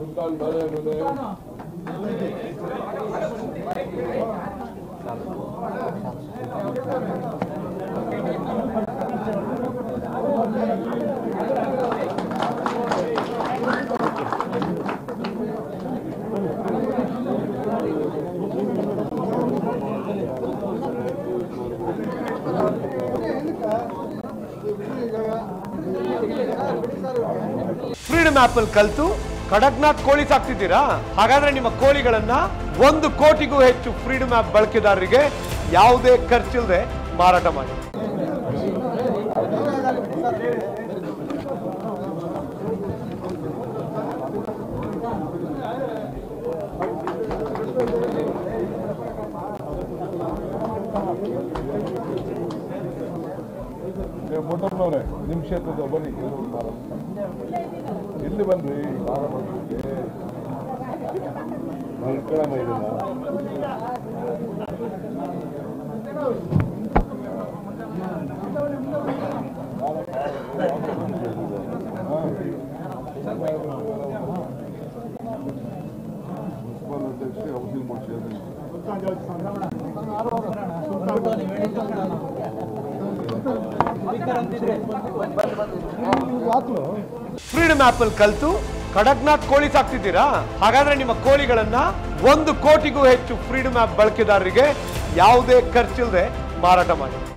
سلطان بھلے بھلے فريدم آپل کلتو ಕಡಕ್ನಾಥ್ ಕೋಳಿ ಸಾಕ್ತಿದ್ದೀರಾ ಹಾಗಾದ್ರೆ ನಿಮ್ಮ ಕೋಳಿಗಳನ್ನ 1 ಕೋಟಿಗೂ ಹೆಚ್ಚು ಫ್ರೀಡಂ ಆಪ್ ಬಳಕೆದಾರರಿಗೆ ಯಾವುದೇ ಖರ್ಚಿಲ್ಲದೆ ಮಾರಾಟ ಮಾಡಿ ಮೊದಲನವರೇ ನಿಮ್ಮ ಕ್ಷೇತ್ರದ ಬನ್ನಿ ಇಲ್ಲಿ ಬಂದ್ರಿ ಮಲ್ಕಳ ಮೈದಾನ ಫ್ರೀಡಂ ಆಪಲ್ ಕಲ್ತು ಕಡಕ್ನಾಥ್ ಕೋಳಿ ಸಾಕ್ತಿದ್ದೀರಾ ಹಾಗಾದ್ರೆ ನಿಮ್ಮ ಕೋಳಿಗಳನ್ನ 1 ಕೋಟಿಗೂ ಹೆಚ್ಚು ಫ್ರೀಡಂ ಆಪ್ ಬಳಕೆದಾರರಿಗೆ ಯಾವುದೇ ಖರ್ಚಿಲ್ಲದೆ ಮಾರಾಟ ಮಾಡಿ